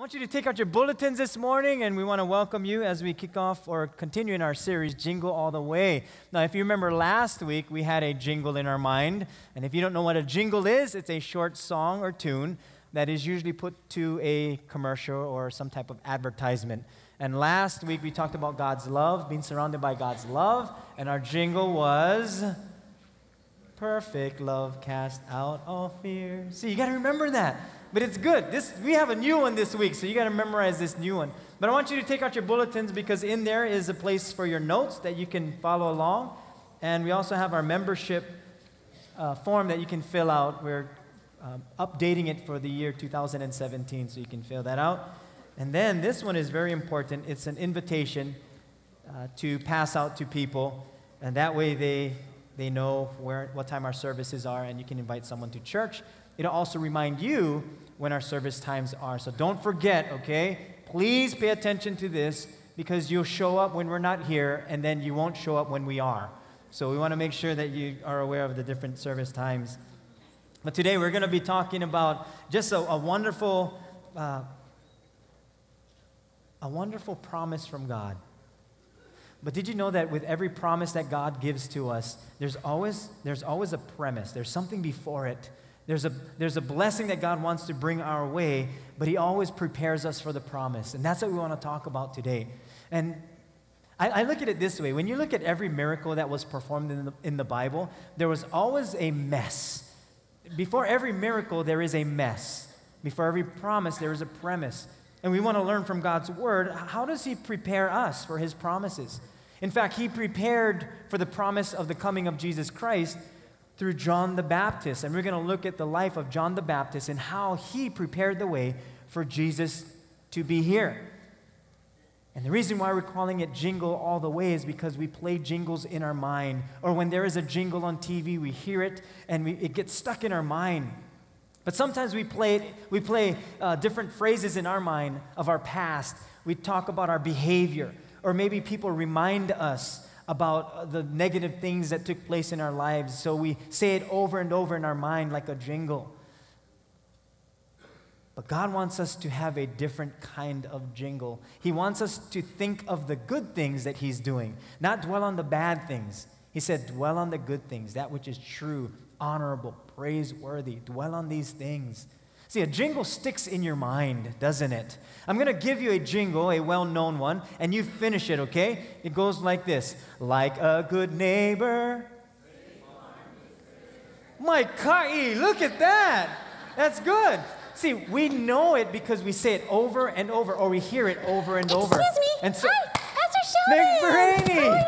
I want you to take out your bulletins this morning, and we want to welcome you as we kick off or continue in our series, Jingle All the Way. Now, if you remember last week, we had a jingle in our mind, and if you don't know what a jingle is, it's a short song or tune that is usually put to a commercial or some type of advertisement. And last week, we talked about God's love, being surrounded by God's love, and our jingle was, perfect love casts out all fear. See, you got to remember that. But it's good. We have a new one this week, so you got to memorize this new one. But I want you to take out your bulletins because in there is a place for your notes that you can follow along. And we also have our membership form that you can fill out. We're updating it for the year 2017, so you can fill that out. And then this one is very important. It's an invitation to pass out to people. And that way they know what time our services are, and you can invite someone to church. It'll also remind you when our service times are. So don't forget, okay? Please pay attention to this because you'll show up when we're not here and then you won't show up when we are. So we want to make sure that you are aware of the different service times. But today we're going to be talking about just a wonderful promise from God. But did you know that with every promise that God gives to us, there's always a premise. There's something before it. There's a blessing that God wants to bring our way, but He always prepares us for the promise. And that's what we want to talk about today. And I look at it this way. When you look at every miracle that was performed in the Bible, there was always a mess. Before every miracle, there is a mess. Before every promise, there is a premise. And we want to learn from God's Word, how does He prepare us for His promises? In fact, He prepared for the promise of the coming of Jesus Christ through John the Baptist. And we're going to look at the life of John the Baptist and how he prepared the way for Jesus to be here. And the reason why we're calling it Jingle All the Way is because we play jingles in our mind. Or when there is a jingle on TV, we hear it and it gets stuck in our mind. But sometimes we play different phrases in our mind of our past. We talk about our behavior. Or maybe people remind us about the negative things that took place in our lives. So we say it over and over in our mind like a jingle. But God wants us to have a different kind of jingle. He wants us to think of the good things that He's doing, not dwell on the bad things. He said, dwell on the good things, that which is true, honorable, praiseworthy. Dwell on these things. See, a jingle sticks in your mind, doesn't it? I'm going to give you a jingle, a well-known one, and you finish it, okay? It goes like this. Like a good neighbor. My Kai, look at that. That's good. See, we know it because we say it over and over, or we hear it over and over. Excuse me. And so, hi, Pastor Sheldon. Nick Brady.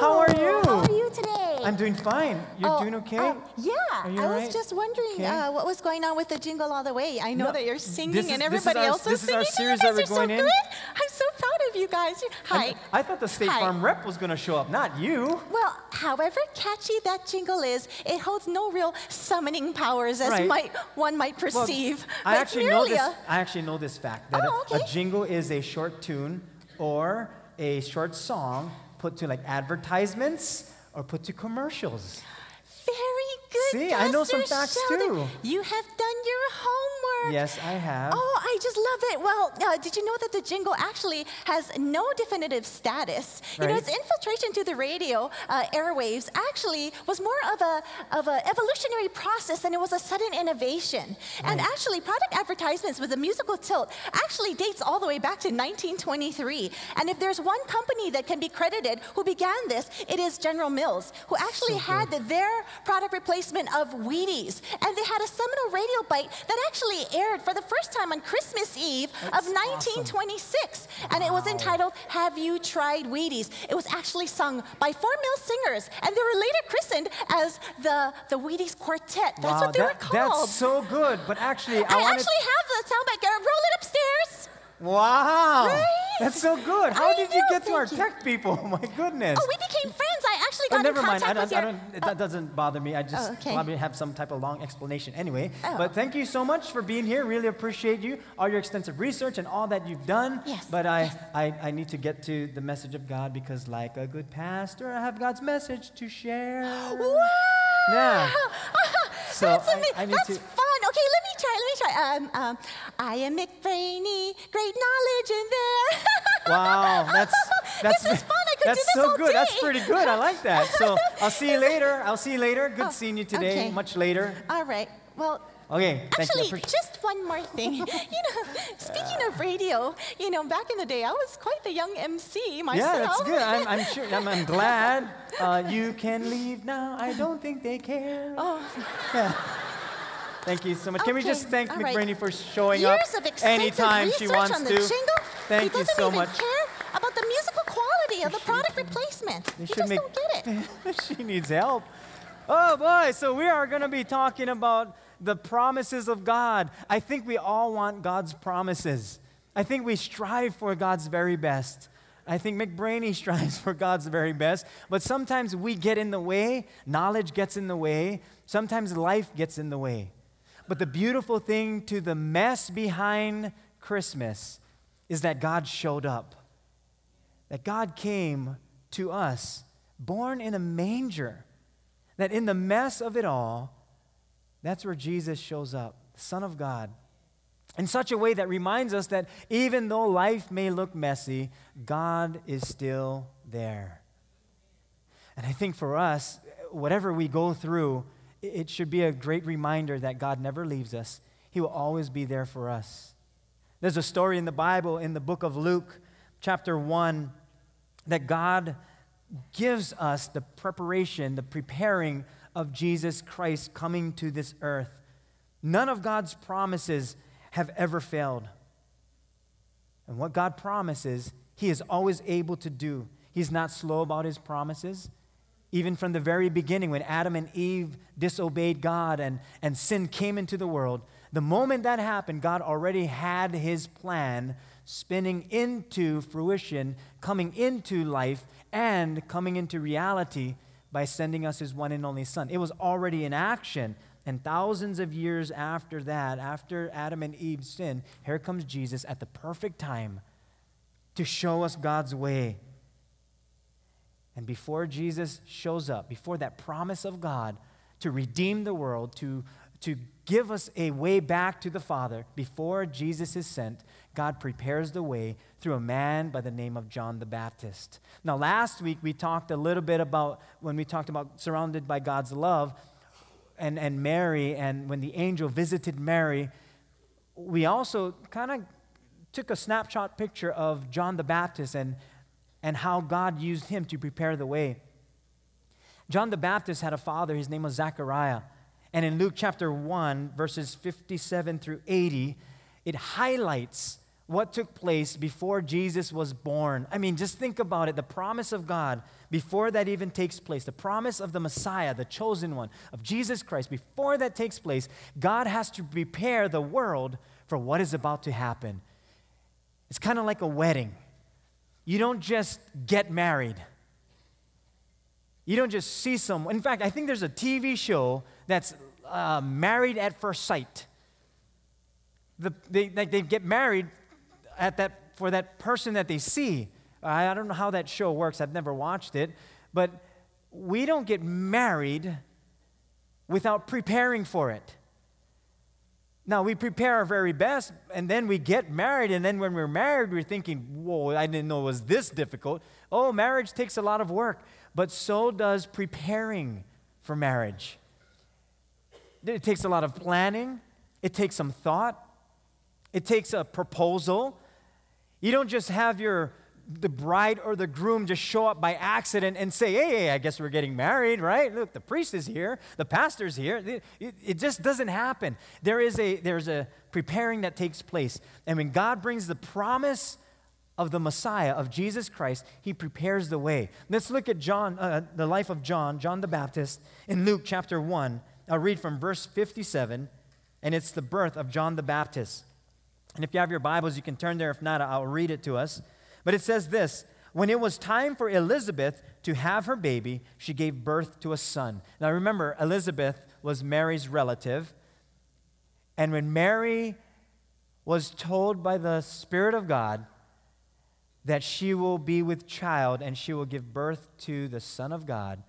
How are you? How are you today? I'm doing fine. You're doing okay? Yeah. I was just wondering what was going on with the Jingle All the Way. I know that you're singing and everybody else is singing. This is our series that we're going in. I'm so proud of you guys. Hi. I thought the State Farm rep was going to show up, not you. Well, however catchy that jingle is, it holds no real summoning powers as one might perceive. Well, I actually know this fact, that a jingle is a short tune or a short song put to like advertisements or put to commercials. Very good, see, Pastor I know some facts Sheldon. Too. You have done your homework. Yes, I have. Oh, I just love it. Well, did you know that the jingle actually has no definitive status? Right. You know, its infiltration to the radio airwaves actually was more of an evolutionary process than it was a sudden innovation. Right. And actually, product advertisements with a musical tilt actually dates all the way back to 1923. And if there's one company that can be credited who began this, it is General Mills, who actually had their product replacement of Wheaties. And they had a seminal radio bite that actually aired for the first time on Christmas Eve of 1926. Awesome. And it was entitled, Have You Tried Wheaties? It was actually sung by four male singers, and they were later christened as the Wheaties Quartet. That's what they were called. That's so good, but actually, I actually have the soundbite. Roll it upstairs. Wow. Right? That's so good. How did you get to our tech people? My goodness. Oh, we became friends. I actually got in contact with you. Never mind. That doesn't bother me. I just probably have some type of long explanation anyway. But thank you so much for being here. Really appreciate you, all your extensive research and all that you've done. Yes. But I need to get to the message of God because like a good pastor, I have God's message to share. Wow. Yeah. So that's fun. Okay, let me try. I am McBrainy, Wow, that's this is fun. I could do this all day. That's so good. That's pretty good. I like that. So I'll see you later. I'll see you later. Good seeing you today. Okay. Much later. All right. Well. Okay. Actually, just one more thing. You know, speaking of radio, you know, back in the day, I was quite the young MC myself. Yeah, that's good. I'm sure. I'm glad. You can leave now. I don't think they care. Oh. Yeah. Thank you so much. Okay. Can we just thank McBrainy for showing up anytime she wants to? Thank you so much. He doesn't even care about the musical quality of the product replacement. You just don't get it. She needs help. Oh, boy. So we are going to be talking about the promises of God. I think we all want God's promises. I think we strive for God's very best. I think McBrainy strives for God's very best, but sometimes we get in the way, knowledge gets in the way, sometimes life gets in the way. But the beautiful thing to the mess behind Christmas is that God showed up, that God came to us, born in a manger, that in the mess of it all, that's where Jesus shows up, the Son of God, in such a way that reminds us that even though life may look messy, God is still there. And I think for us, whatever we go through, it should be a great reminder that God never leaves us. He will always be there for us. There's a story in the Bible, in the book of Luke, chapter 1, that God gives us the preparation, the preparing of Jesus Christ coming to this earth. None of God's promises have ever failed. And what God promises, He is always able to do. He's not slow about His promises. Even from the very beginning, when Adam and Eve disobeyed God and sin came into the world, the moment that happened, God already had His plan spinning into fruition, coming into life, and coming into reality by sending us His one and only Son. It was already in action. And thousands of years after that, after Adam and Eve's sin, here comes Jesus at the perfect time to show us God's way. And before Jesus shows up, before that promise of God to redeem the world, to give us a way back to the Father, before Jesus is sent, God prepares the way through a man by the name of John the Baptist. Now, last week we talked a little bit about, when we talked about surrounded by God's love, and Mary, and when the angel visited Mary, we also kind of took a snapshot picture of John the Baptist and how God used him to prepare the way. John the Baptist had a father. His name was Zechariah. And in Luke chapter 1, verses 57 through 80, it highlights what took place before Jesus was born. I mean, just think about it. The promise of God, before that even takes place, the promise of the Messiah, the chosen one, of Jesus Christ, before that takes place, God has to prepare the world for what is about to happen. It's kind of like a wedding. You don't just get married. You don't just see someone. In fact, I think there's a TV show that's Married at First Sight. They get married for that person that they see. I don't know how that show works. I've never watched it. But we don't get married without preparing for it. Now, we prepare our very best, and then we get married, and then when we're married, we're thinking, whoa, I didn't know it was this difficult. Oh, marriage takes a lot of work, but so does preparing for marriage. It takes a lot of planning. It takes some thought. It takes a proposal. You don't just have the bride or the groom just show up by accident and say, hey, I guess we're getting married, right? Look, the priest is here. The pastor's here. It just doesn't happen. There's a preparing that takes place. And when God brings the promise of the Messiah, of Jesus Christ, He prepares the way. Let's look at the life of John the Baptist, in Luke chapter 1. I'll read from verse 57, and it's the birth of John the Baptist. And if you have your Bibles, you can turn there. If not, I'll read it to us. But it says this: when it was time for Elizabeth to have her baby, she gave birth to a son. Now remember, Elizabeth was Mary's relative. And when Mary was told by the Spirit of God that she will be with child and she will give birth to the Son of God,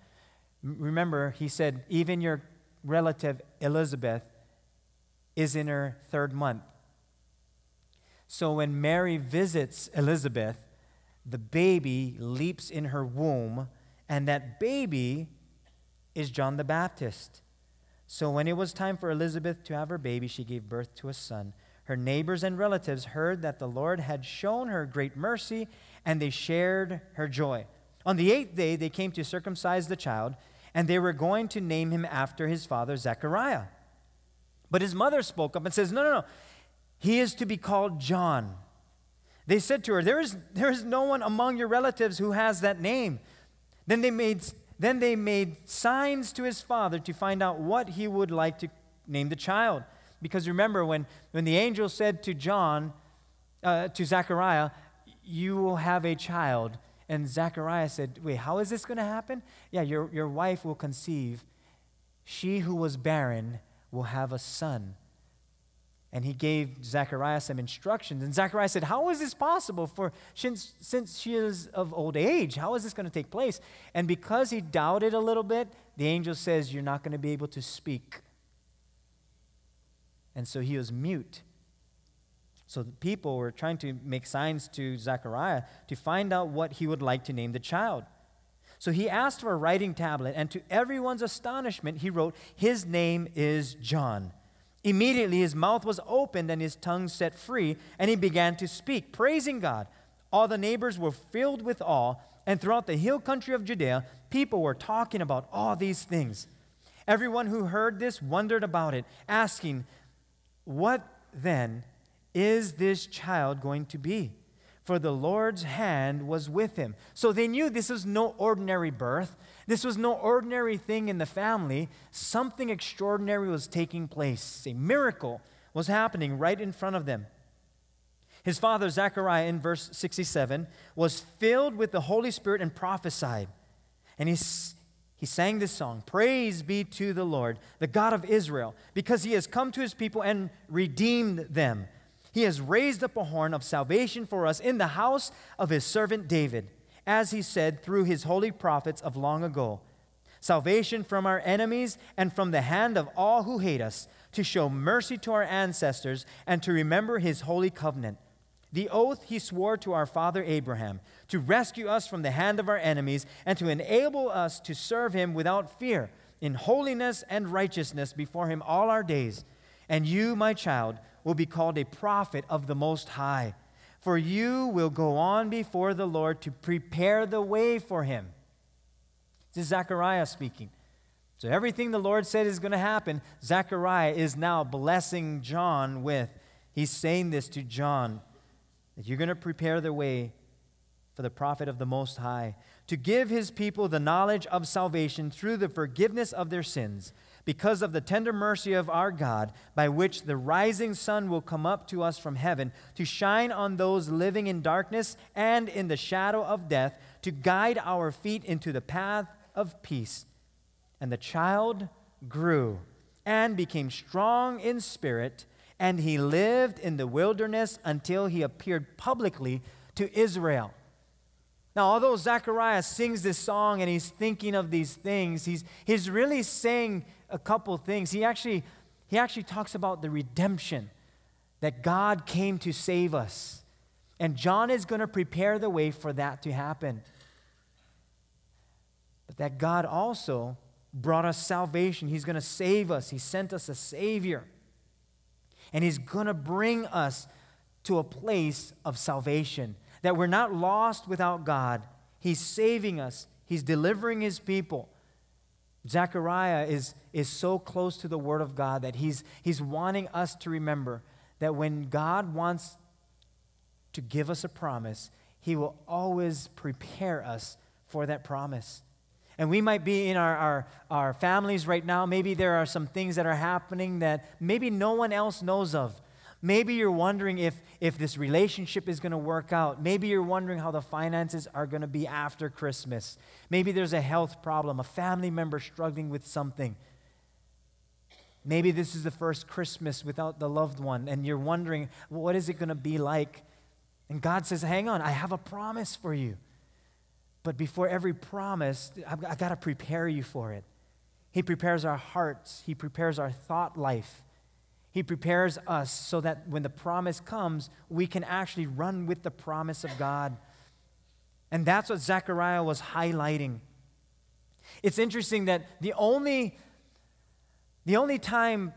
remember, He said, even your relative Elizabeth is in her third month. So when Mary visits Elizabeth, the baby leaps in her womb, and that baby is John the Baptist. So when it was time for Elizabeth to have her baby, she gave birth to a son. Her neighbors and relatives heard that the Lord had shown her great mercy, and they shared her joy. On the eighth day, they came to circumcise the child, and they were going to name him after his father, Zechariah. But his mother spoke up and says, no, he is to be called John. They said to her, there is no one among your relatives who has that name. Then they made signs to his father to find out what he would like to name the child. Because remember, when the angel said to Zechariah, you will have a child. And Zechariah said, wait, how is this going to happen? Yeah, your wife will conceive. She who was barren will have a son. And he gave Zechariah some instructions. And Zechariah said, how is this possible? For since she is of old age, how is this going to take place? And because he doubted a little bit, the angel says, you're not going to be able to speak. And so he was mute. So the people were trying to make signs to Zechariah to find out what he would like to name the child. So he asked for a writing tablet, and to everyone's astonishment, he wrote, his name is John. Immediately his mouth was opened and his tongue set free, and he began to speak, praising God. All the neighbors were filled with awe, and throughout the hill country of Judea, people were talking about all these things. Everyone who heard this wondered about it, asking, what then is this child going to be? For the Lord's hand was with him. So they knew this was no ordinary birth. This was no ordinary thing in the family. Something extraordinary was taking place. A miracle was happening right in front of them. His father, Zechariah, in verse 67, was filled with the Holy Spirit and prophesied. And he sang this song, praise be to the Lord, the God of Israel, because he has come to his people and redeemed them. He has raised up a horn of salvation for us in the house of his servant David, as he said through his holy prophets of long ago, salvation from our enemies and from the hand of all who hate us, to show mercy to our ancestors and to remember his holy covenant, the oath he swore to our father Abraham, to rescue us from the hand of our enemies and to enable us to serve him without fear, in holiness and righteousness before him all our days. And you, my child, will be called a prophet of the Most High, for you will go on before the Lord to prepare the way for him. This is Zechariah speaking. So everything the Lord said is going to happen, Zechariah is now blessing John with. He's saying this to John, that you're going to prepare the way for the prophet of the Most High, to give his people the knowledge of salvation through the forgiveness of their sins, because of the tender mercy of our God, by which the rising sun will come up to us from heaven, to shine on those living in darkness and in the shadow of death, to guide our feet into the path of peace. And the child grew and became strong in spirit, and he lived in the wilderness until he appeared publicly to Israel. Now, although Zechariah sings this song and he's thinking of these things, he's really saying a couple things. He actually talks about the redemption, that God came to save us. And John is going to prepare the way for that to happen. But that God also brought us salvation. He's going to save us. He sent us a Savior. And he's going to bring us to a place of salvation, that we're not lost without God. He's saving us. He's delivering his people. Zechariah is so close to the Word of God that he's wanting us to remember that when God wants to give us a promise, he will always prepare us for that promise. And we might be in our families right now. Maybe there are some things that are happening that maybe no one else knows of. Maybe you're wondering if this relationship is going to work out. Maybe you're wondering how the finances are going to be after Christmas. Maybe there's a health problem, a family member struggling with something. Maybe this is the first Christmas without the loved one, and you're wondering, well, what is it going to be like? And God says, hang on, I have a promise for you. But before every promise, I've got to prepare you for it. He prepares our hearts. He prepares our thought life. He prepares us so that when the promise comes, we can actually run with the promise of God. And that's what Zechariah was highlighting. It's interesting that the only time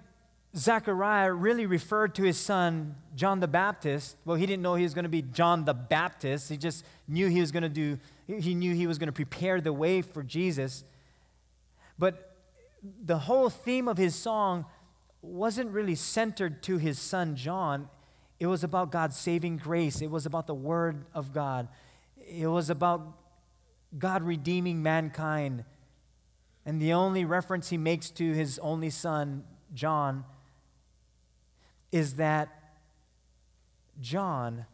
Zechariah really referred to his son, John the Baptist, well, he didn't know he was going to be John the Baptist. He just knew he was going to prepare the way for Jesus. But the whole theme of his song wasn't really centered to his son, John. It was about God's saving grace. It was about the Word of God. It was about God redeeming mankind. And the only reference he makes to his only son, John, is that John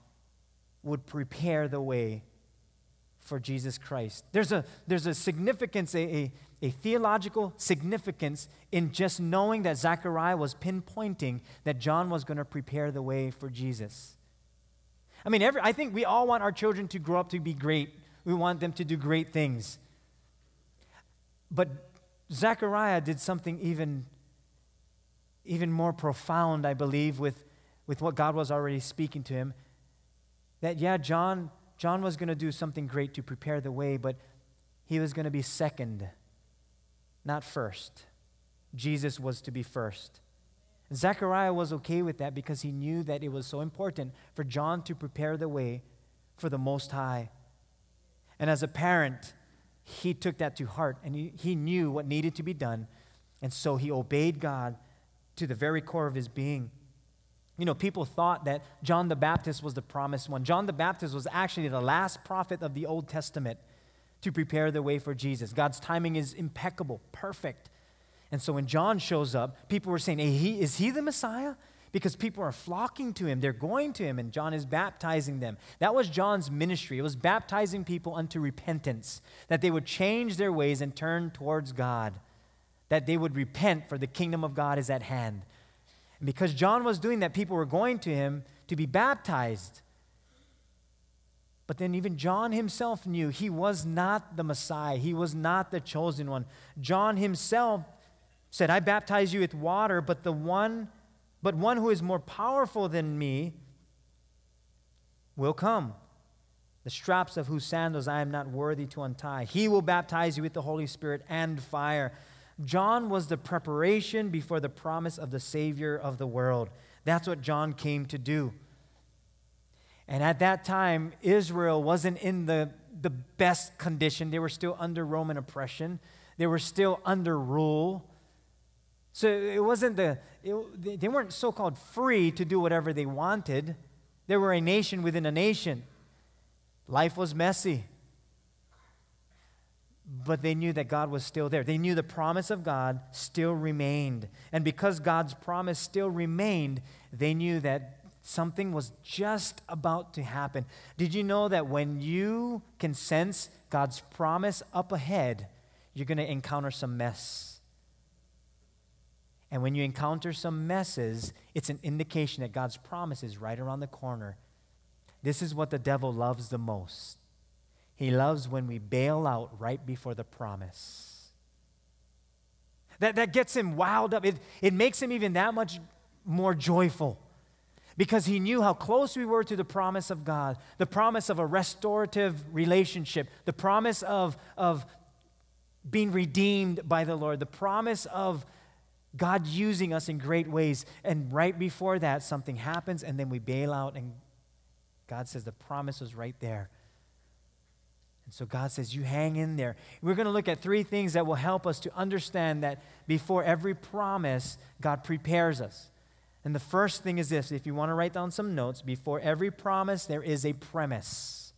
would prepare the way for Jesus Christ. There's a significance, a theological significance in just knowing that Zechariah was pinpointing that John was going to prepare the way for Jesus. I mean, I think we all want our children to grow up to be great. We want them to do great things. But Zechariah did something even more profound, I believe, with what God was already speaking to him. That, yeah, John was going to do something great to prepare the way, but he was going to be second, not first. Jesus was to be first. And Zechariah was okay with that because he knew that it was so important for John to prepare the way for the Most High. And as a parent, he took that to heart, and he knew what needed to be done, and so he obeyed God to the very core of his being. You know, people thought that John the Baptist was the promised one. John the Baptist was actually the last prophet of the Old Testament to prepare the way for Jesus. God's timing is impeccable, perfect. And so when John shows up, people were saying, is he the Messiah? Because people are flocking to him. They're going to him, and John is baptizing them. That was John's ministry. It was baptizing people unto repentance, that they would change their ways and turn towards God, that they would repent, for the kingdom of God is at hand. And because John was doing that, people were going to him to be baptized. But then even John himself knew he was not the Messiah. He was not the chosen one. John himself said, I baptize you with water, but one who is more powerful than me will come, the straps of whose sandals I am not worthy to untie. He will baptize you with the Holy Spirit and fire. John was the preparation before the promise of the Savior of the world. That's what John came to do. And at that time, Israel wasn't in the best condition. They were still under Roman oppression. They were still under rule. So it wasn't they weren't so-called free to do whatever they wanted. They were a nation within a nation. Life was messy. But they knew that God was still there. They knew the promise of God still remained. And because God's promise still remained, they knew that something was just about to happen. Did you know that when you can sense God's promise up ahead, you're going to encounter some mess? And when you encounter some messes, it's an indication that God's promise is right around the corner. This is what the devil loves the most. He loves when we bail out right before the promise. That gets him wowed up. It makes him even that much more joyful because he knew how close we were to the promise of God, the promise of a restorative relationship, the promise of being redeemed by the Lord, the promise of God using us in great ways. And right before that, something happens, and then we bail out, and God says the promise was right there. And so God says, you hang in there. We're going to look at three things that will help us to understand that before every promise, God prepares us. And the first thing is this. If you want to write down some notes, before every promise, there is a premise.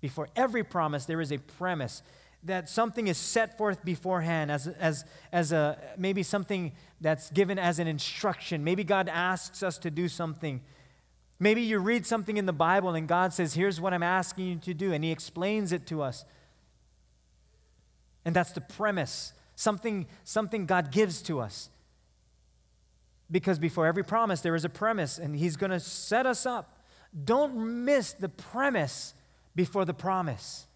Before every promise, there is a premise, that something is set forth beforehand as maybe something that's given as an instruction. Maybe God asks us to do something. Maybe you read something in the Bible and God says, here's what I'm asking you to do, and he explains it to us. And that's the premise, something God gives to us. Because before every promise, there is a premise, and he's going to set us up. Don't miss the premise before the promise.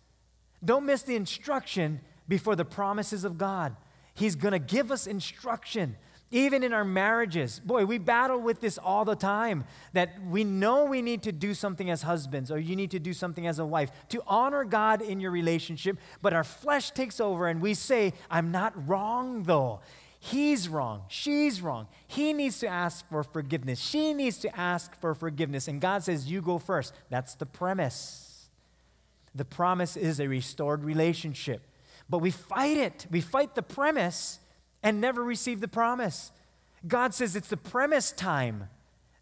Don't miss the instruction before the promises of God. He's going to give us instruction. Even in our marriages, boy, we battle with this all the time, that we know we need to do something as husbands, or you need to do something as a wife to honor God in your relationship, but our flesh takes over and we say, I'm not wrong though. He's wrong. She's wrong. He needs to ask for forgiveness. She needs to ask for forgiveness. And God says, you go first. That's the premise. The promise is a restored relationship, but we fight it. We fight the premise and never receive the promise. God says it's the premise time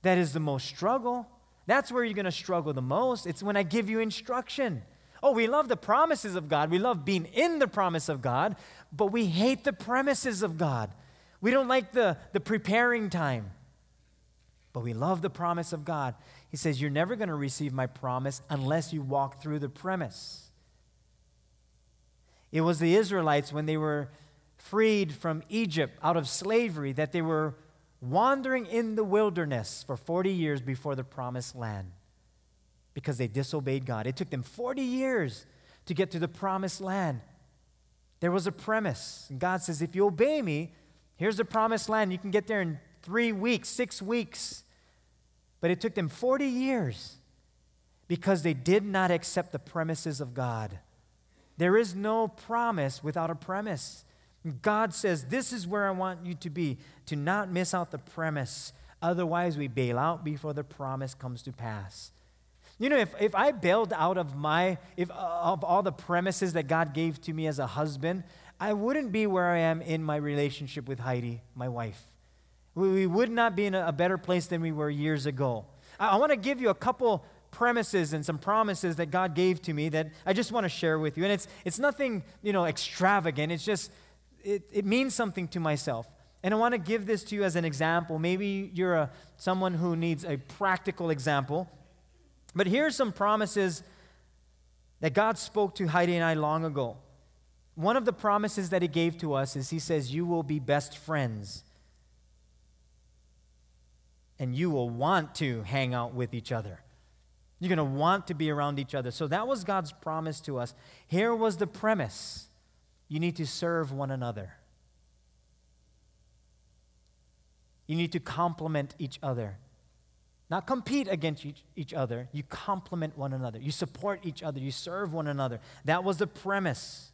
that is the most struggle. That's where you're going to struggle the most. It's when I give you instruction. Oh, we love the promises of God. We love being in the promise of God, but we hate the premises of God. We don't like the preparing time, but we love the promise of God. He says, you're never going to receive my promise unless you walk through the premise. It was the Israelites when they were freed from Egypt out of slavery, that they were wandering in the wilderness for 40 years before the promised land because they disobeyed God. It took them 40 years to get to the promised land. There was a premise. And God says, if you obey me, here's the promised land. You can get there in 3 weeks, 6 weeks. But it took them 40 years because they did not accept the premises of God. There is no promise without a premise. God says, this is where I want you to be, to not miss out the premise. Otherwise, we bail out before the promise comes to pass. You know, if I bailed out of all the premises that God gave to me as a husband, I wouldn't be where I am in my relationship with Heidi, my wife. We would not be in a better place than we were years ago. I want to give you a couple premises and some promises that God gave to me that I just want to share with you. And it's nothing, you know, extravagant. It's just, it means something to myself. And I want to give this to you as an example. Maybe you're someone who needs a practical example. But here are some promises that God spoke to Heidi and I long ago. One of the promises that he gave to us is he says, you will be best friends. And you will want to hang out with each other. You're going to want to be around each other. So that was God's promise to us. Here was the premise. You need to serve one another. You need to complement each other. Not compete against each other. You complement one another. You support each other. You serve one another. That was the premise.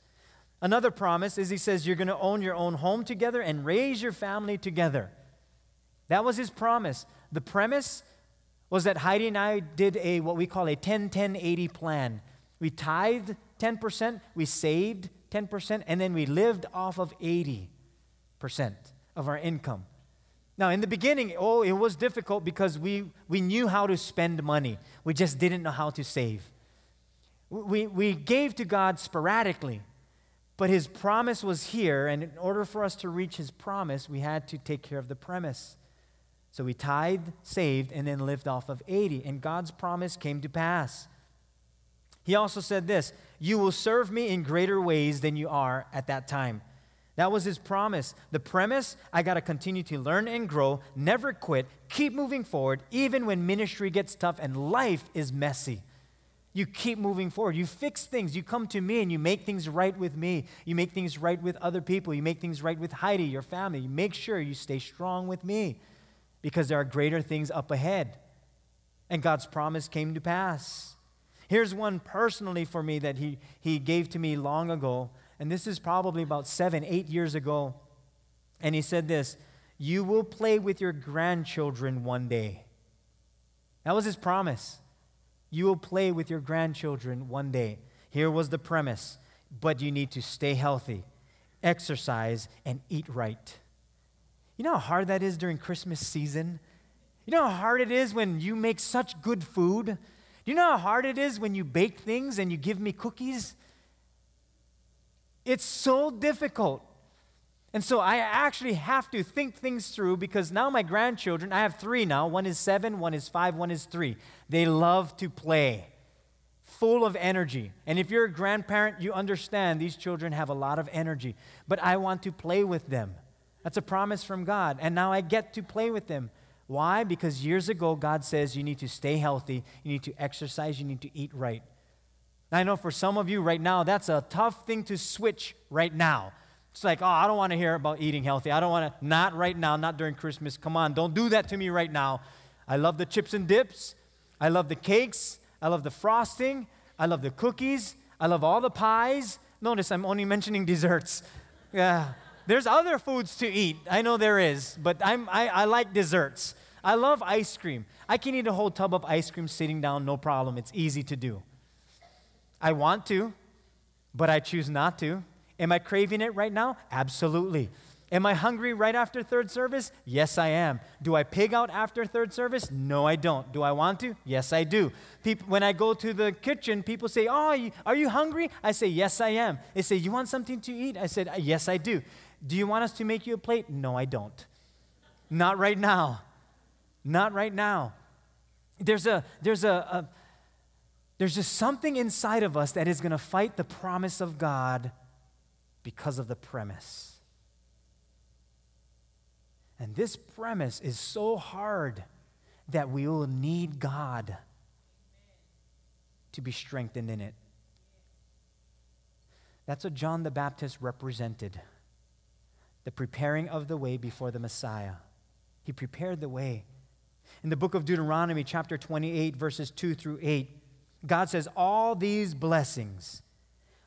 Another promise is he says, you're going to own your own home together and raise your family together. That was his promise. The premise was that Heidi and I did what we call a 10-10-80 plan. We tithed 10%, we saved 10%, and then we lived off of 80% of our income. Now, in the beginning, it was difficult because we knew how to spend money. We just didn't know how to save. We gave to God sporadically, but his promise was here, and in order for us to reach his promise, we had to take care of the premise. So we tithed, saved, and then lived off of 80, and God's promise came to pass. He also said this, you will serve me in greater ways than you are at that time. That was his promise. The premise, I got to continue to learn and grow, never quit, keep moving forward, even when ministry gets tough and life is messy. You keep moving forward. You fix things. You come to me and you make things right with me. You make things right with other people. You make things right with Heidi, your family. You make sure you stay strong with me because there are greater things up ahead. And God's promise came to pass. Here's one personally for me that he gave to me long ago. And this is probably about 7-8 years ago. And he said this, you will play with your grandchildren one day. That was his promise. You will play with your grandchildren one day. Here was the premise, but you need to stay healthy, exercise, and eat right. You know how hard that is during Christmas season? You know how hard it is when you make such good food? Do you know how hard it is when you bake things and you give me cookies? It's so difficult. And so I actually have to think things through because now my grandchildren, I have 3 now. 1 is 7, 1 is 5, 1 is 3. They love to play, full of energy. And if you're a grandparent, you understand these children have a lot of energy. But I want to play with them. That's a promise from God. And now I get to play with them. Why? Because years ago, God says you need to stay healthy, you need to exercise, you need to eat right. I know for some of you right now, that's a tough thing to switch right now. It's like, oh, I don't want to hear about eating healthy. I don't want to, not right now, not during Christmas. Come on, don't do that to me right now. I love the chips and dips. I love the cakes. I love the frosting. I love the cookies. I love all the pies. Notice I'm only mentioning desserts. Yeah. There's other foods to eat. I know there is, but I like desserts. I love ice cream. I can eat a whole tub of ice cream sitting down, no problem. It's easy to do. I want to, but I choose not to. Am I craving it right now? Absolutely. Am I hungry right after third service? Yes, I am. Do I pig out after third service? No, I don't. Do I want to? Yes, I do. People, when I go to the kitchen, people say, oh, are you hungry? I say, yes, I am. They say, you want something to eat? I said, yes, I do. Do you want us to make you a plate? No, I don't. Not right now. Not right now. There's just something inside of us that is going to fight the promise of God because of the premise. And this premise is so hard that we will need God to be strengthened in it. That's what John the Baptist represented, the preparing of the way before the Messiah. He prepared the way. In the book of Deuteronomy, chapter 28, verses 2 through 8, God says, all these blessings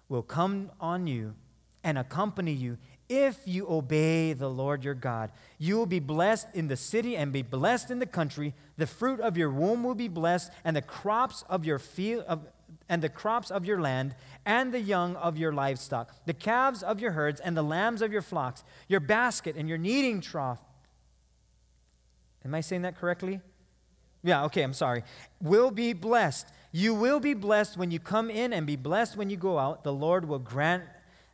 will come on you and accompany you if you obey the Lord your God. You will be blessed in the city and be blessed in the country. The fruit of your womb will be blessed, and the crops of your field and the crops of your land, and the young of your livestock, the calves of your herds, and the lambs of your flocks, your basket and your kneading trough. Am I saying that correctly? Yeah, okay, I'm sorry. Will be blessed. You will be blessed when you come in and be blessed when you go out. The Lord will grant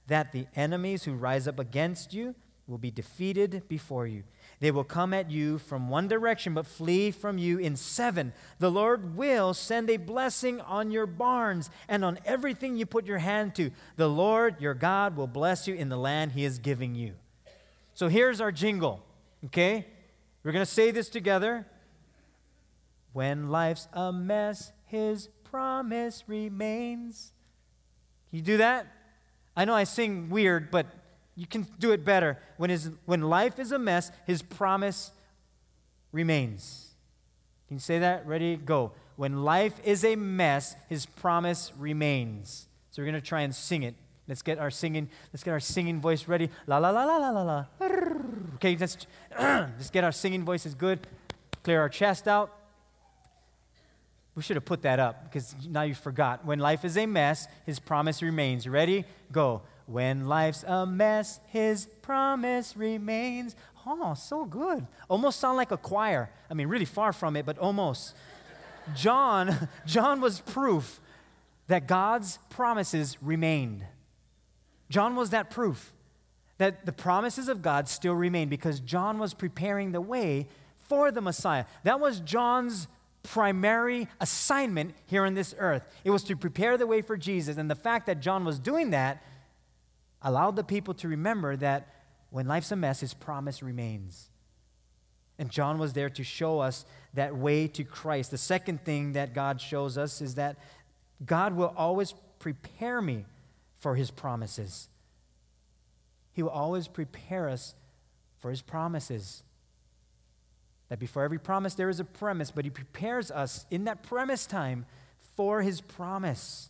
that the enemies who rise up against you will be defeated before you. They will come at you from one direction, but flee from you in seven. The Lord will send a blessing on your barns and on everything you put your hand to. The Lord, your God, will bless you in the land he is giving you. So here's our jingle, okay? We're going to say this together. When life's a mess, his promise remains. Can you do that? I know I sing weird, but you can do it better. When life is a mess, his promise remains. Can you say that? Ready? Go. When life is a mess, his promise remains. So we're going to try and sing it. Let's get our singing voice ready. La la la la la la la. Okay, let's get our singing voices good. Clear our chest out. We should have put that up because now you forgot. When life is a mess, his promise remains. You ready? Go. When life's a mess, his promise remains. Oh, so good. Almost sound like a choir. I mean, really far from it, but almost. John was proof that God's promises remained. John was that proof that the promises of God still remain because John was preparing the way for the Messiah. That was John's primary assignment here on this earth. It was to prepare the way for Jesus. And the fact that John was doing that allowed the people to remember that when life's a mess, his promise remains. And John was there to show us that way to Christ. The second thing that God shows us is that God will always prepare me for his promises. He will always prepare us for his promises. That before every promise, there is a premise, but he prepares us in that premise time for his promise.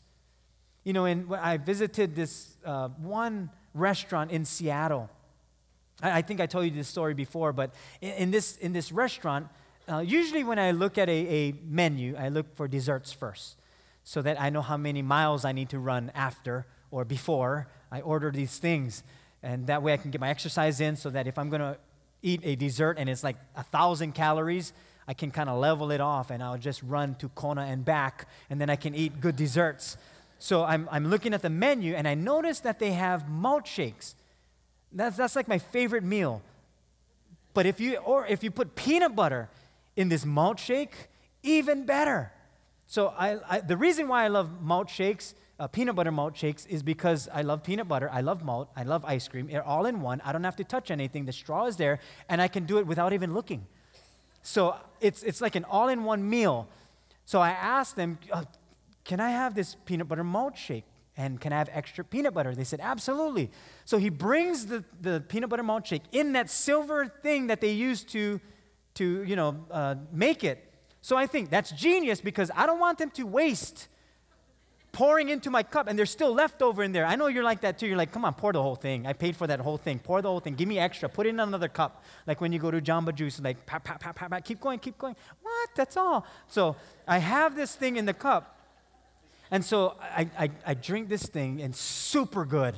You know, and I visited this one restaurant in Seattle. I think I told you this story before, but in this restaurant, usually when I look at a menu, I look for desserts first so that I know how many miles I need to run after or before I order these things. And that way I can get my exercise in so that if I'm going to eat a dessert and it's like 1,000 calories, I can kind of level it off and I'll just run to Kona and back, and then I can eat good desserts. So I'm looking at the menu and I notice that they have malt shakes. That's like my favorite meal. But if you put peanut butter in this malt shake, even better. So the reason why I love malt shakes, peanut butter malt shakes, is because I love peanut butter, I love malt, I love ice cream. They're all in one. I don't have to touch anything. The straw is there, and I can do it without even looking. So it's like an all-in-one meal. So I asked them, can I have this peanut butter malt shake? And can I have extra peanut butter? They said, absolutely. So he brings the peanut butter milkshake in that silver thing that they used to make it. So I think that's genius because I don't want them to waste pouring into my cup, and there's still leftover in there. I know you're like that too. You're like, come on, pour the whole thing. I paid for that whole thing. Pour the whole thing. Give me extra. Put it in another cup. Like when you go to Jamba Juice, like, pop, pop, pop, pop, pop. Keep going, keep going. What? That's all. So I have this thing in the cup. And so I drink this thing, and super good.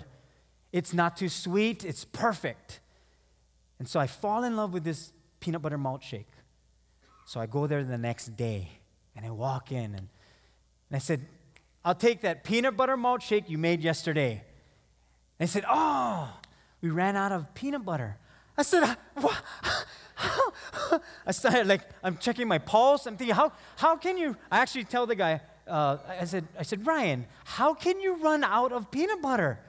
It's not too sweet. It's perfect. And so I fall in love with this peanut butter malt shake. So I go there the next day, and I walk in, and I said, I'll take that peanut butter malt shake you made yesterday. They said, oh, we ran out of peanut butter. I said, what? I started like, I'm checking my pulse. I'm thinking, how can you? I actually tell the guy, I said, Ryan, how can you run out of peanut butter?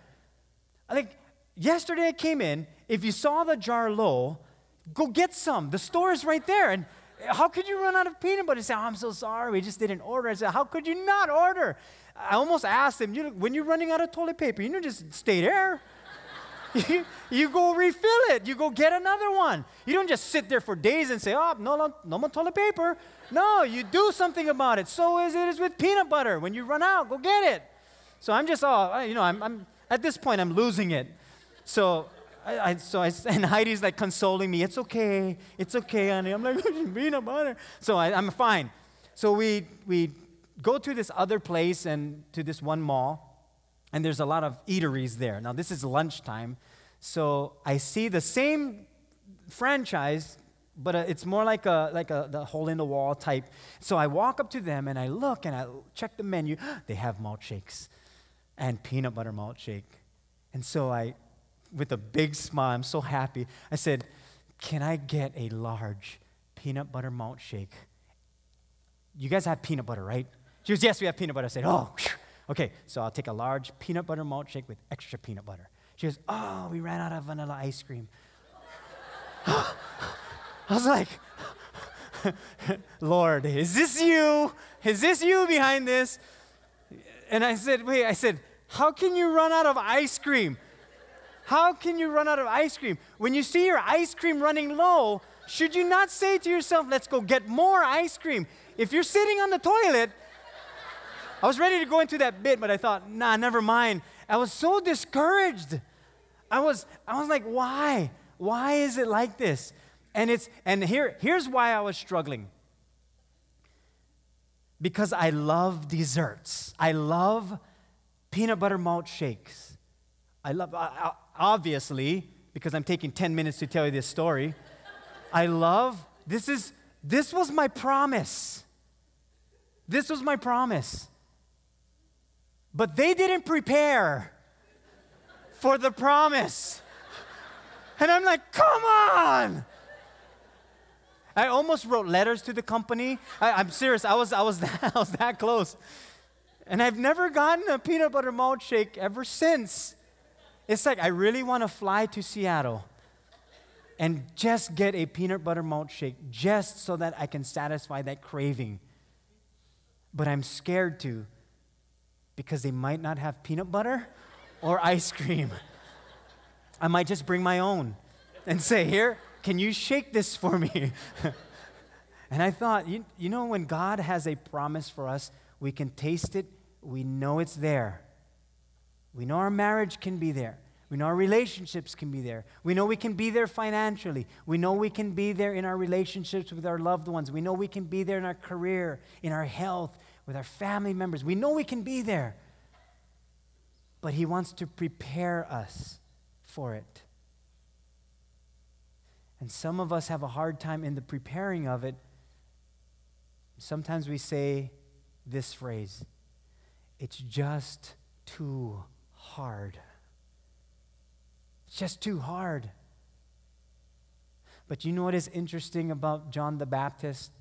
Like, yesterday I came in. If you saw the jar low, go get some. The store is right there. And how could you run out of peanut butter? He said, oh, I'm so sorry. We just didn't order. I said, how could you not order? I almost asked him, when you're running out of toilet paper, you just stay there. you go refill it. You go get another one. You don't just sit there for days and say, oh, no more toilet paper. No, you do something about it. So as it is with peanut butter. When you run out, go get it. So I'm just, I'm at this point, I'm losing it. So and Heidi's like consoling me. It's okay, honey. I'm like, peanut butter. So I'm fine. So we go to this other place and to this one mall, and there's a lot of eateries there. Now this is lunchtime, so I see the same franchise, but it's more like the hole in the wall type. So I walk up to them and I look and I check the menu. They have malt shakes, and peanut butter malt shake, and so I, with a big smile, I'm so happy. I said, can I get a large peanut butter malt shake? You guys have peanut butter, right? She goes, yes, we have peanut butter. I said, oh, whew. Okay, so I'll take a large peanut butter malt shake with extra peanut butter. She goes, oh, we ran out of vanilla ice cream. I was like, Lord, is this you? Is this you behind this? And I said, wait, how can you run out of ice cream? How can you run out of ice cream? When you see your ice cream running low, should you not say to yourself, let's go get more ice cream? If you're sitting on the toilet, I was ready to go into that bit, but I thought, nah, never mind. I was so discouraged. I was like, why? Why is it like this? And here's why I was struggling. Because I love desserts. I love peanut butter malt shakes. I love, obviously, because I'm taking 10 minutes to tell you this story. I love, this was my promise. This was my promise. But they didn't prepare for the promise. And I'm like, come on! I almost wrote letters to the company. I'm serious, I was that close. And I've never gotten a peanut butter malt shake ever since. It's like I really want to fly to Seattle and just get a peanut butter malt shake just so that I can satisfy that craving. But I'm scared to because they might not have peanut butter or ice cream. I might just bring my own and say, here, can you shake this for me? And I thought, you know, when God has a promise for us, we can taste it. We know it's there. We know our marriage can be there. We know our relationships can be there. We know we can be there financially. We know we can be there in our relationships with our loved ones. We know we can be there in our career, in our health, with our family members. We know we can be there. But He wants to prepare us for it. And some of us have a hard time in the preparing of it. Sometimes we say this phrase, it's just too hard. It's just too hard. But you know what is interesting about John the Baptist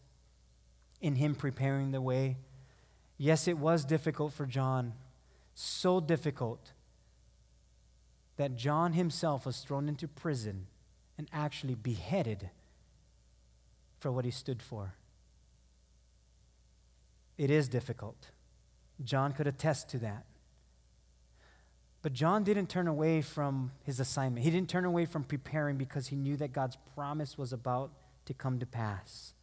in him preparing the way? Yes, it was difficult for John, so difficult that John himself was thrown into prison and actually beheaded for what he stood for. It is difficult. John could attest to that. But John didn't turn away from his assignment. He didn't turn away from preparing because he knew that God's promise was about to come to pass.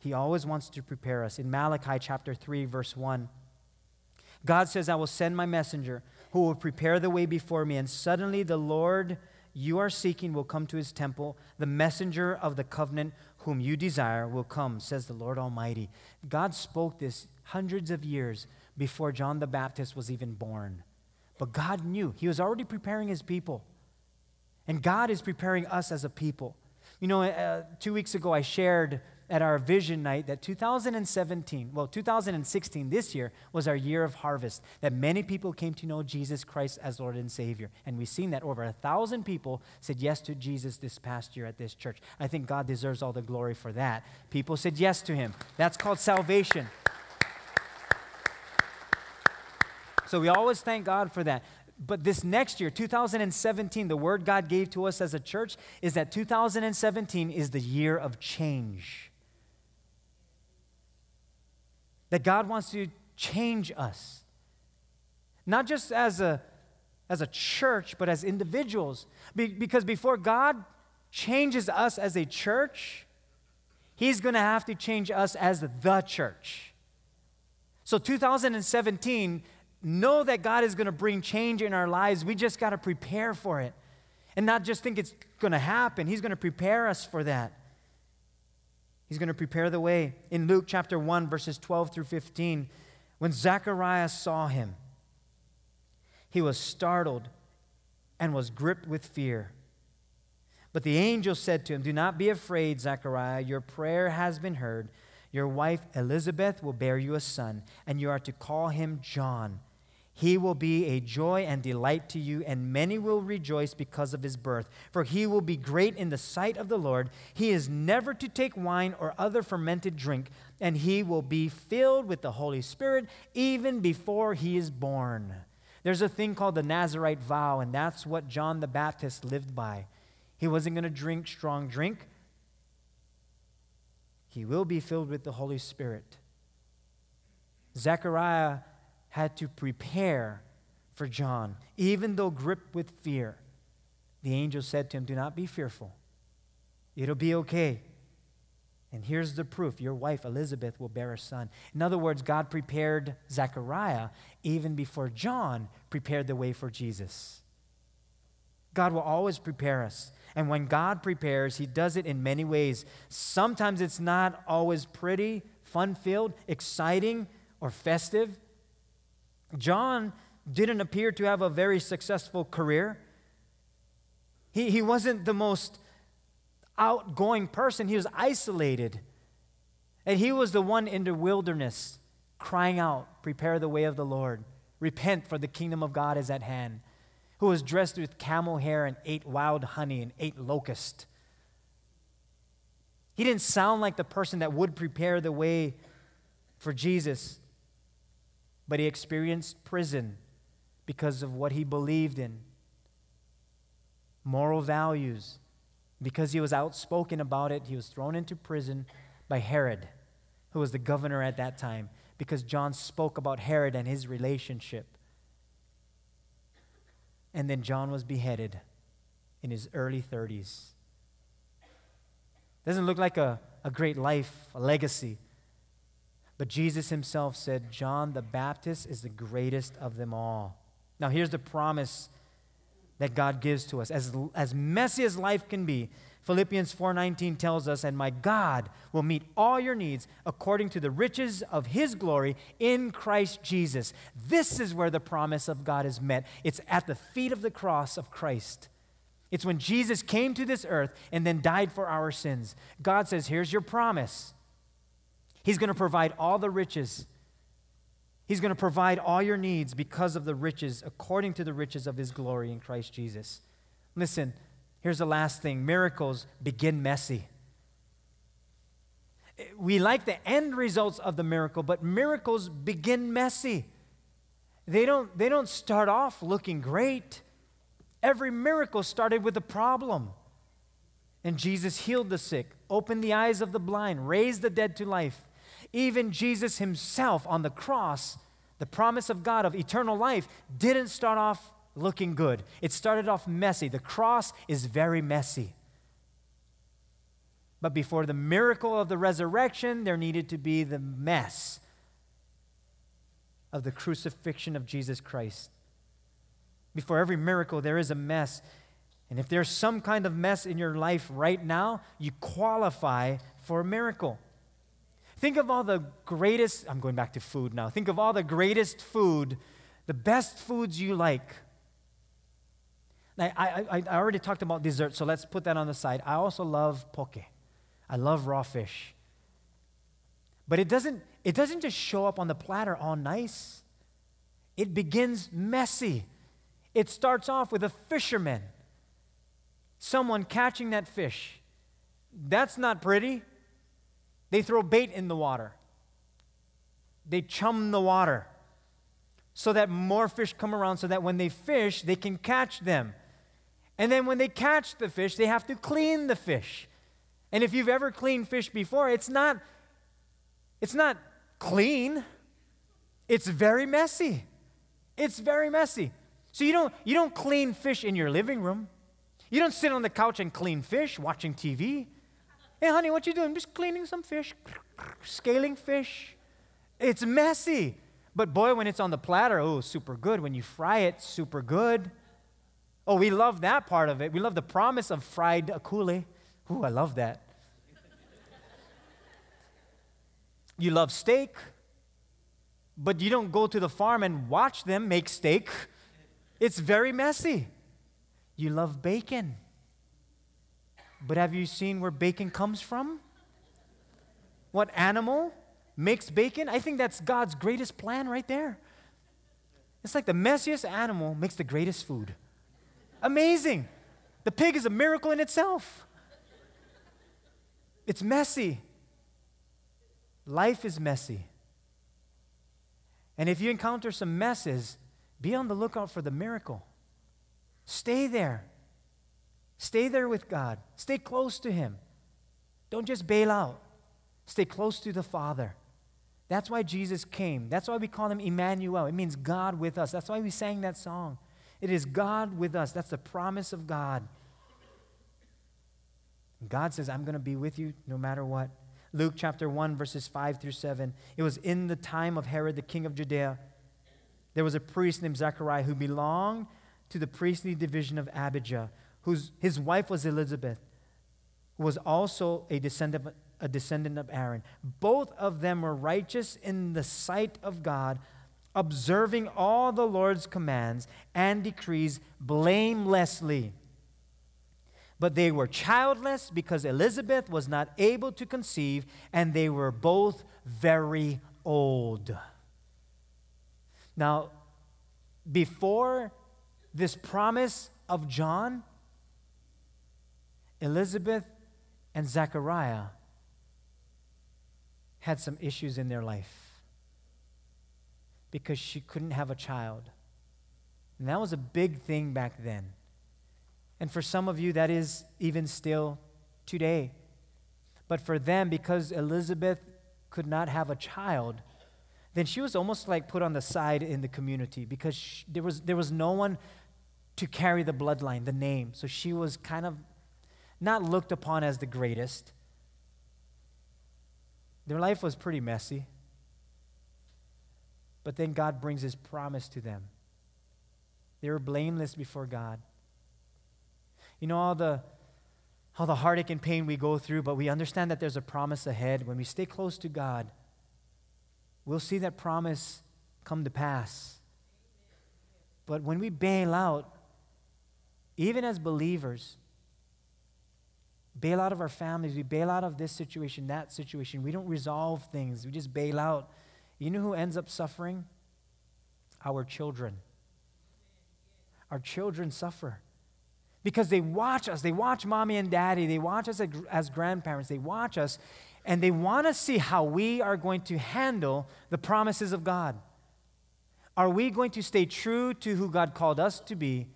He always wants to prepare us. In Malachi chapter 3, verse 1, God says, I will send my messenger who will prepare the way before me, and suddenly the Lord you are seeking will come to his temple. The messenger of the covenant whom you desire will come, says the Lord Almighty. God spoke this hundreds of years before John the Baptist was even born. But God knew. He was already preparing his people. And God is preparing us as a people. You know, 2 weeks ago I shared at our vision night that 2016 this year was our year of harvest, that many people came to know Jesus Christ as Lord and Savior. And we've seen that over 1,000 people said yes to Jesus this past year at this church. I think God deserves all the glory for that. People said yes to him. That's called salvation. So we always thank God for that. But this next year, 2017, the word God gave to us as a church is that 2017 is the year of change. That God wants to change us. Not just as a church, but as individuals. Because before God changes us as a church, he's going to have to change us as the church. So 2017... know that God is going to bring change in our lives. We just got to prepare for it and not just think it's going to happen. He's going to prepare us for that. He's going to prepare the way. In Luke chapter 1, verses 12 through 15, when Zechariah saw him, he was startled and was gripped with fear. But the angel said to him, do not be afraid, Zechariah. Your prayer has been heard. Your wife Elizabeth will bear you a son, and you are to call him John. He will be a joy and delight to you, and many will rejoice because of his birth. For he will be great in the sight of the Lord. He is never to take wine or other fermented drink, and he will be filled with the Holy Spirit even before he is born. There's a thing called the Nazirite vow, and that's what John the Baptist lived by. He wasn't going to drink strong drink. He will be filled with the Holy Spirit. Zechariah had to prepare for John, even though gripped with fear. The angel said to him, do not be fearful. It'll be okay. And here's the proof. Your wife, Elizabeth, will bear a son. In other words, God prepared Zechariah even before John prepared the way for Jesus. God will always prepare us. And when God prepares, he does it in many ways. Sometimes it's not always pretty, fun-filled, exciting, or festive. John didn't appear to have a very successful career. He wasn't the most outgoing person. He was isolated. And he was the one in the wilderness crying out, prepare the way of the Lord. Repent, for the kingdom of God is at hand. Who was dressed with camel hair and ate wild honey and ate locust. He didn't sound like the person that would prepare the way for Jesus, but he experienced prison because of what he believed in, moral values. Because he was outspoken about it, he was thrown into prison by Herod, who was the governor at that time, because John spoke about Herod and his relationship. And then John was beheaded in his early 30s. Doesn't look like a great life, a legacy. But Jesus himself said, John the Baptist is the greatest of them all. Now here's the promise that God gives to us. As messy as life can be, Philippians 4:19 tells us, and my God will meet all your needs according to the riches of his glory in Christ Jesus. This is where the promise of God is met. It's at the feet of the cross of Christ. It's when Jesus came to this earth and then died for our sins. God says, here's your promise. He's going to provide all the riches. He's going to provide all your needs because of the riches, according to the riches of his glory in Christ Jesus. Listen, here's the last thing. Miracles begin messy. We like the end results of the miracle, but miracles begin messy. They don't start off looking great. Every miracle started with a problem. And Jesus healed the sick, opened the eyes of the blind, raised the dead to life. Even Jesus himself on the cross The promise of God of eternal life didn't start off looking good. It started off messy. The cross is very messy. But before the miracle of the resurrection, there needed to be the mess of the crucifixion of Jesus Christ. Before every miracle, there is a mess. And if there's some kind of mess in your life right now, you qualify for a miracle. Think of all the greatest, I'm going back to food now. Think of all the greatest food, the best foods you like. Now, I already talked about dessert, so let's put that on the side. I also love poke. I love raw fish. But it doesn't just show up on the platter all nice. It begins messy. It starts off with a fisherman, someone catching that fish. That's not pretty. They throw bait in the water. They chum the water so that more fish come around so that when they fish, they can catch them. And then when they catch the fish, they have to clean the fish. And if you've ever cleaned fish before, it's not clean. It's very messy. It's very messy. So you don't clean fish in your living room. You don't sit on the couch and clean fish watching TV. Hey, honey, what you doing? Just cleaning some fish, scaling fish. It's messy. But boy, when it's on the platter, oh, super good. When you fry it, super good. Oh, we love that part of it. We love the promise of fried akule. Ooh, I love that. You love steak, but you don't go to the farm and watch them make steak. It's very messy. You love bacon. But have you seen where bacon comes from? What animal makes bacon? I think that's God's greatest plan right there. It's like the messiest animal makes the greatest food. Amazing. The pig is a miracle in itself. It's messy. Life is messy. And if you encounter some messes, be on the lookout for the miracle. Stay there. Stay there with God. Stay close to Him. Don't just bail out. Stay close to the Father. That's why Jesus came. That's why we call Him Emmanuel. It means God with us. That's why we sang that song. It is God with us. That's the promise of God. And God says, I'm going to be with you no matter what. Luke chapter 1, verses 5 through 7. It was in the time of Herod, the king of Judea. There was a priest named Zechariah who belonged to the priestly division of Abijah. His wife was Elizabeth, who was also a descendant of Aaron. Both of them were righteous in the sight of God, observing all the Lord's commands and decrees blamelessly. But they were childless because Elizabeth was not able to conceive, and they were both very old. Now, before this promise of John, Elizabeth and Zechariah had some issues in their life because she couldn't have a child. And that was a big thing back then. And for some of you, that is even still today. But for them, because Elizabeth could not have a child, then she was almost like put on the side in the community because there was no one to carry the bloodline, the name. So she was kind of not looked upon as the greatest. Their life was pretty messy. But then God brings His promise to them. They were blameless before God. You know all the heartache and pain we go through, but we understand that there's a promise ahead. When we stay close to God, we'll see that promise come to pass. But when we bail out, even as believers, bail out of our families. We bail out of this situation, that situation. We don't resolve things. We just bail out. You know who ends up suffering? Our children. Our children suffer because they watch us. They watch mommy and daddy. They watch us as grandparents. They watch us, and they want to see how we are going to handle the promises of God. Are we going to stay true to who God called us to be,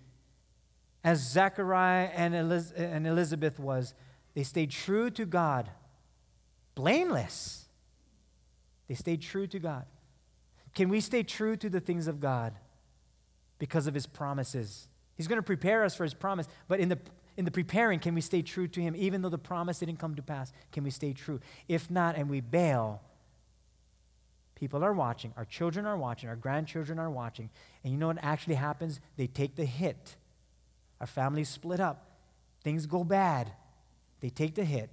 as Zechariah and Elizabeth was? They stayed true to God. Blameless. They stayed true to God. Can we stay true to the things of God because of His promises? He's going to prepare us for His promise, but in the preparing, can we stay true to Him? Even though the promise didn't come to pass, can we stay true? If not, and we bail, people are watching, our children are watching, our grandchildren are watching, and you know what actually happens? They take the hit. Our families split up. Things go bad. They take the hit,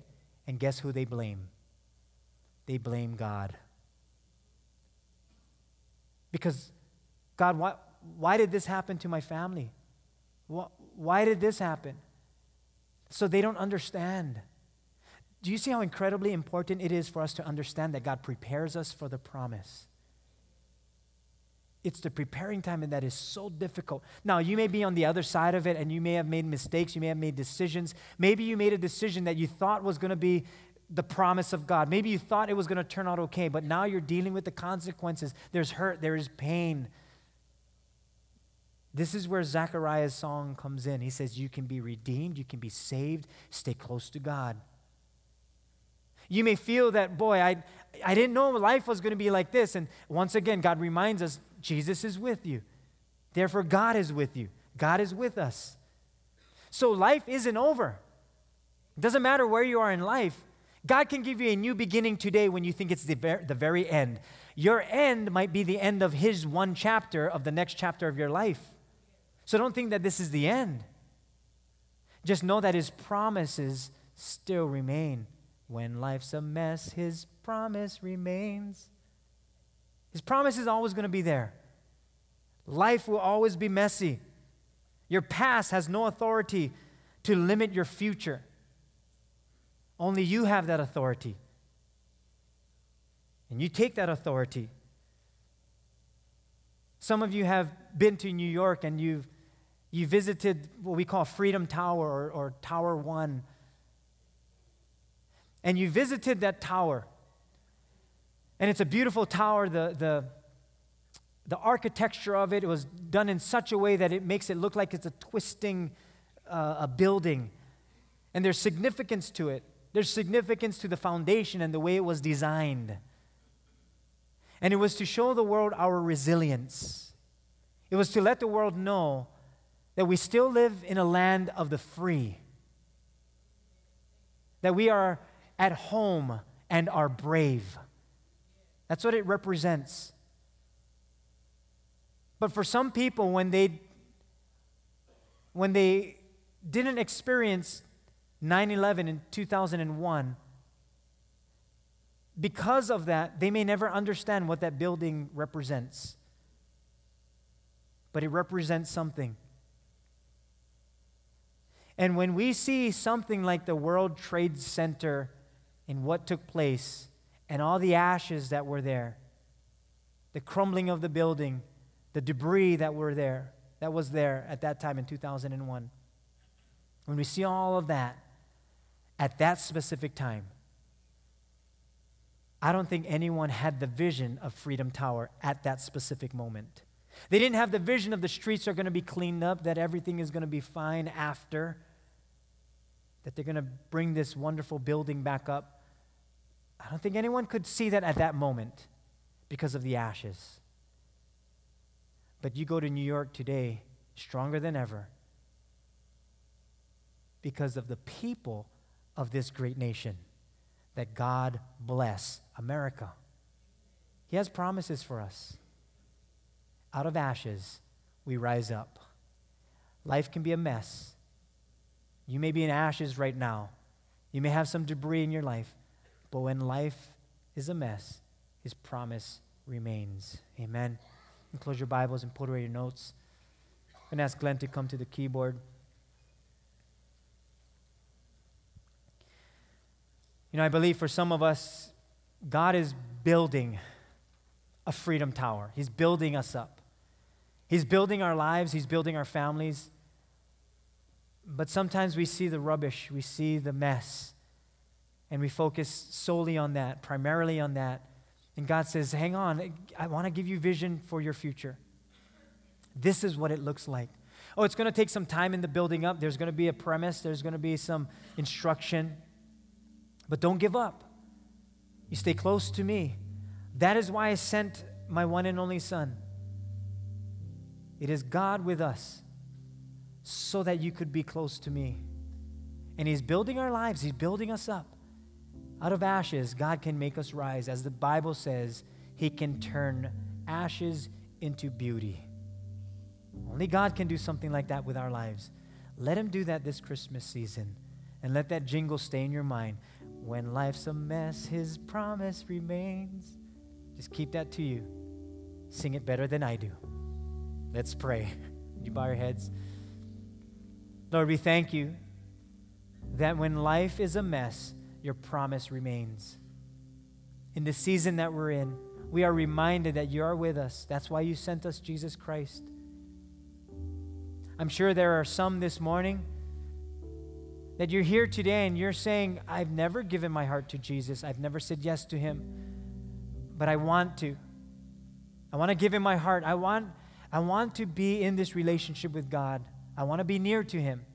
and guess who they blame? They blame God. Because, God, why did this happen to my family? Why did this happen? So they don't understand. Do you see how incredibly important it is for us to understand that God prepares us for the promise? It's the preparing time, and that is so difficult. Now, you may be on the other side of it, and you may have made mistakes. You may have made decisions. Maybe you made a decision that you thought was going to be the promise of God. Maybe you thought it was going to turn out okay, but now you're dealing with the consequences. There's hurt. There is pain. This is where Zechariah's song comes in. He says, you can be redeemed. You can be saved. Stay close to God. You may feel that, boy, I didn't know life was going to be like this. And once again, God reminds us, Jesus is with you. Therefore, God is with you. God is with us. So life isn't over. It doesn't matter where you are in life. God can give you a new beginning today when you think it's the very end. Your end might be the end of His one chapter of the next chapter of your life. So don't think that this is the end. Just know that His promises still remain. When life's a mess, His promise remains. His promise is always going to be there. Life will always be messy. Your past has no authority to limit your future. Only you have that authority. And you take that authority. Some of you have been to New York and you visited what we call Freedom Tower or Tower One. And you visited that tower. And it's a beautiful tower. The architecture of it was done in such a way that it makes it look like it's a twisting a building. And there's significance to it. There's significance to the foundation and the way it was designed. And it was to show the world our resilience. It was to let the world know that we still live in a land of the free. That we are at home and are brave. That's what it represents. But for some people, when they didn't experience 9/11 in 2001, because of that, they may never understand what that building represents. But it represents something. And when we see something like the World Trade Center and what took place, and all the ashes that were there, the crumbling of the building, the debris that was there at that time in 2001. When we see all of that at that specific time, I don't think anyone had the vision of Freedom Tower at that specific moment. They didn't have the vision of the streets are going to be cleaned up, that everything is going to be fine after, that they're going to bring this wonderful building back up. I don't think anyone could see that at that moment because of the ashes. But you go to New York today stronger than ever because of the people of this great nation that God bless America. He has promises for us. Out of ashes, we rise up. Life can be a mess. You may be in ashes right now. You may have some debris in your life. But when life is a mess, His promise remains. Amen. And close your Bibles and put away your notes. I'm going to ask Glenn to come to the keyboard. You know, I believe for some of us, God is building a Freedom Tower. He's building us up. He's building our lives. He's building our families. But sometimes we see the rubbish. We see the mess. And we focus solely on that, primarily on that. And God says, hang on, I want to give you vision for your future. This is what it looks like. Oh, it's going to take some time in the building up. There's going to be a premise. There's going to be some instruction. But don't give up. You stay close to me. That is why I sent my one and only Son. It is God with us so that you could be close to me. And he's building our lives. He's building us up. Out of ashes, God can make us rise. As the Bible says, he can turn ashes into beauty. Only God can do something like that with our lives. Let him do that this Christmas season. And let that jingle stay in your mind. When life's a mess, his promise remains. Just keep that to you. Sing it better than I do. Let's pray. You bow your heads. Lord, we thank you that when life is a mess, your promise remains. In the season that we're in, we are reminded that you are with us. That's why you sent us Jesus Christ. I'm sure there are some this morning that you're here today and you're saying, I've never given my heart to Jesus. I've never said yes to him, but I want to. I want to give him my heart. I want to be in this relationship with God. I want to be near to him.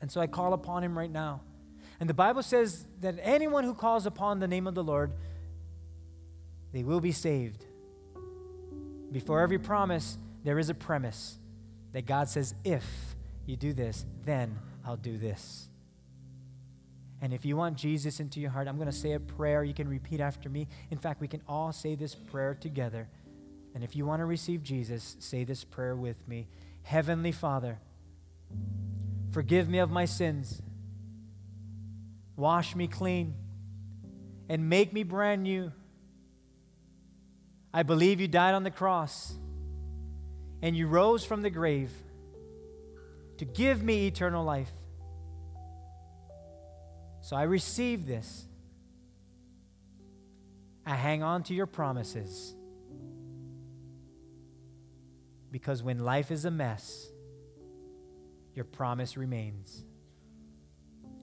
And so I call upon him right now. And the Bible says that anyone who calls upon the name of the Lord, they will be saved. Before every promise, there is a premise that God says, if you do this, then I'll do this. And if you want Jesus into your heart, I'm going to say a prayer. You can repeat after me. In fact, we can all say this prayer together. And if you want to receive Jesus, say this prayer with me. Heavenly Father, forgive me of my sins. Wash me clean and make me brand new. I believe you died on the cross and you rose from the grave to give me eternal life. So I receive this. I hang on to your promises, because when life is a mess, your promise remains.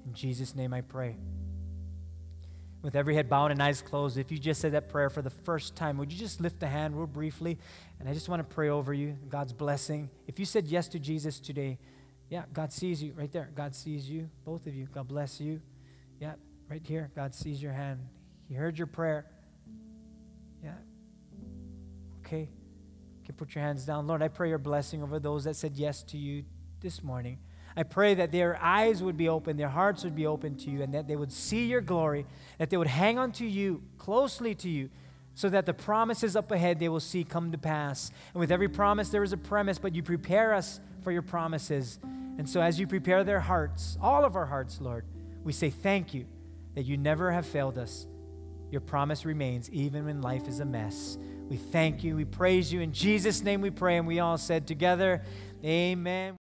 In Jesus' name I pray. With every head bowed and eyes closed, if you just said that prayer for the first time, would you just lift the hand real briefly? And I just want to pray over you, God's blessing. If you said yes to Jesus today, yeah, God sees you right there. God sees you, both of you. God bless you. Yeah, right here. God sees your hand. He heard your prayer. Yeah. Okay. You can put your hands down. Lord, I pray your blessing over those that said yes to you this morning. I pray that their eyes would be open, their hearts would be open to you, and that they would see your glory, that they would hang on to you, closely to you, so that the promises up ahead they will see come to pass. And with every promise there is a premise, but you prepare us for your promises. And so as you prepare their hearts, all of our hearts, Lord, we say thank you that you never have failed us. Your promise remains even when life is a mess. We thank you, we praise you. In Jesus' name we pray, and we all said together, amen.